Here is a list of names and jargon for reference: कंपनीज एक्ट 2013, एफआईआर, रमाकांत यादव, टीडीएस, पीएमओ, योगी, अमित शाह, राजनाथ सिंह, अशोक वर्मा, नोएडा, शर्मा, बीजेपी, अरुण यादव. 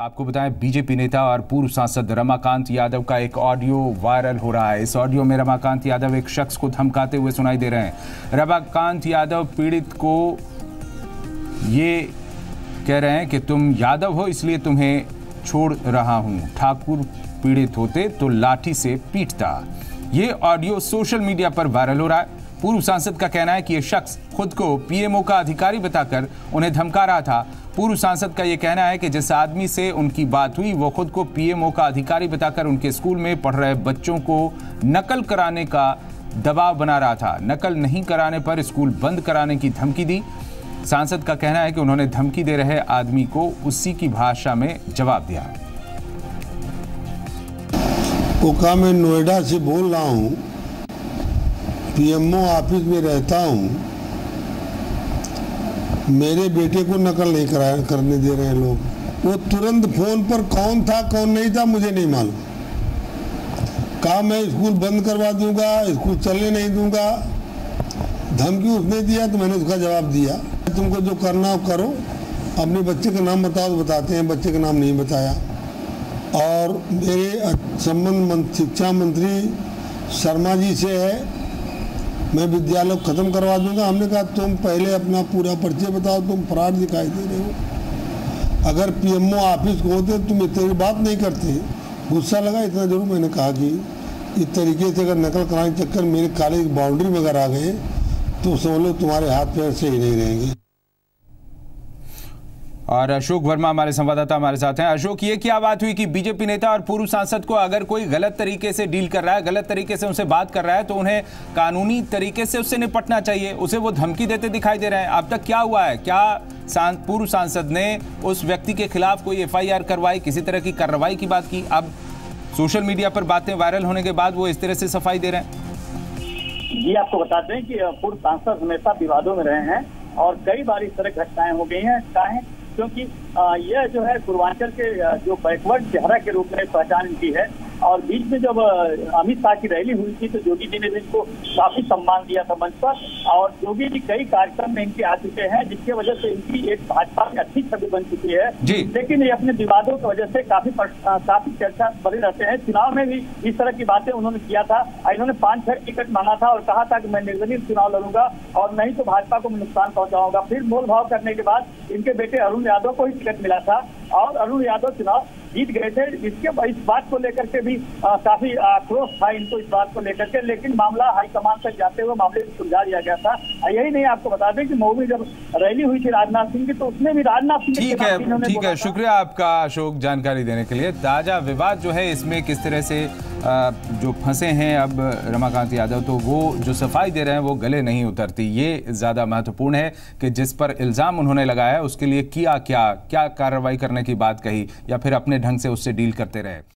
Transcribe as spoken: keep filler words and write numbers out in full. आपको बताएं, बीजेपी नेता और पूर्व सांसद रमाकांत यादव का एक ऑडियो वायरल हो रहा है। इस ऑडियो में रमाकांत यादव एक शख्स को धमकाते हुए सुनाई दे रहे हैं। रमाकांत यादव पीड़ित को ये कह रहे हैं कि तुम यादव हो इसलिए तुम्हें छोड़ रहा हूं, ठाकुर पीड़ित होते तो लाठी से पीटता। ये ऑडियो सोशल मीडिया पर वायरल हो रहा है। पूर्व सांसद का कहना है कि यह शख्स खुद को पीएमओ का अधिकारी बताकर उन्हें धमका रहा था। पूर्व सांसद का यह कहना है कि जिस आदमी से उनकी बात हुई वो खुद को पीएमओ का अधिकारी बताकर उनके स्कूल में पढ़ रहे बच्चों को नकल कराने का दबाव बना रहा था। नकल नहीं कराने पर स्कूल बंद कराने की धमकी दी। सांसद का कहना है कि उन्होंने धमकी दे रहे आदमी को उसी की भाषा में जवाब दिया। ओका मैं नोएडा से बोल रहा हूँ, पीएमओ ऑफिस में रहता हूँ। मेरे बेटे को नकल नहीं करा करने दे रहे हैं लोग। वो तुरंत फोन पर कौन था कौन नहीं था मुझे नहीं मालूम। कहा मैं स्कूल बंद करवा दूंगा, स्कूल चलने नहीं दूंगा। धमकी उसने दिया तो मैंने उसका जवाब दिया, तुमको जो करना हो करो, अपने बच्चे का नाम बताओ तो बताते हैं। बच्चे का नाम नहीं बताया। और मेरे संबंध शिक्षा मंत्री शर्मा जी से है, मैं विद्यालय ख़त्म करवा दूंगा। हमने कहा तुम पहले अपना पूरा परिचय बताओ, तुम फ्रॉड दिखाई दे रहे हो। अगर पीएमओ ऑफिस को होते तुम इतनी बात नहीं करते। गुस्सा लगा इतना जरूर, मैंने कहा कि इस तरीके से अगर नकल कराने के चक्कर मेरे कॉलेज बाउंड्री वगैरह आ गए तो समझ लो तुम्हारे हाथ पैर से ही नहीं रहेंगे। और अशोक वर्मा हमारे संवाददाता हमारे साथ हैं। अशोक, ये क्या बात हुई कि बीजेपी नेता और पूर्व सांसद को अगर कोई गलत तरीके से डील कर रहा है, गलत तरीके से उनसे बात कर रहा है तो उन्हें कानूनी तरीके से उससे निपटना चाहिए, उसे वो धमकी देते दिखाई दे रहे हैं। अब तक क्या हुआ है? क्या पूर्व सांसद ने उस व्यक्ति के खिलाफ कोई एफआईआर करवाई, किसी तरह की कार्रवाई की बात की? अब सोशल मीडिया पर बातें वायरल होने के बाद वो इस तरह से सफाई दे रहे हैं। जी, आपको बता दें कि पूर्व सांसद हमेशा विवादों में रहे हैं और कई बार इस तरह घटनाएं हो गई हैं। चाहे क्योंकि यह जो है पूर्वांचल के जो बैकवर्ड चेहरा के रूप में पहचान इनकी है। और बीच में जब अमित शाह की रैली हुई थी तो योगी जी ने इनको काफी सम्मान दिया था मंच पर, और योगी जी कई कार्यक्रम में इनके आ चुके हैं जिसकी वजह से इनकी एक भाजपा में अच्छी छवि बन चुकी है। लेकिन ये अपने विवादों की वजह से काफी काफी चर्चा बने रहते हैं। चुनाव में भी इस तरह की बातें उन्होंने किया था। इन्होंने पांच छह टिकट मांगा था और कहा था कि मैं निर्दलीय चुनाव लड़ूंगा और नहीं तो भाजपा को नुकसान पहुंचाऊंगा। फिर मोल भाव करने के बाद इनके बेटे अरुण यादव को ही टिकट मिला था और अरुण यादव चुनाव जीत गए थे। इसके इस बात को लेकर के भी आ, काफी आक्रोश था इनको इस बात को लेकर के। लेकिन मामला हाईकमान तक जाते हुए मामले को सुलझा दिया गया था। यही नहीं, आपको बता दें कि मऊ में जब रैली हुई थी राजनाथ सिंह की तो उसमें भी राजनाथ सिंह ठीक है ठीक है शुक्रिया आपका अशोक, जानकारी देने के लिए। ताजा विवाद जो है इसमें किस तरह से जो फंसे हैं अब रमाकांत यादव, तो वो जो सफाई दे रहे हैं वो गले नहीं उतरती। ये ज़्यादा महत्वपूर्ण है कि जिस पर इल्ज़ाम उन्होंने लगाया उसके लिए किया क्या, क्या कार्रवाई करने की बात कही या फिर अपने ढंग से उससे डील करते रहे।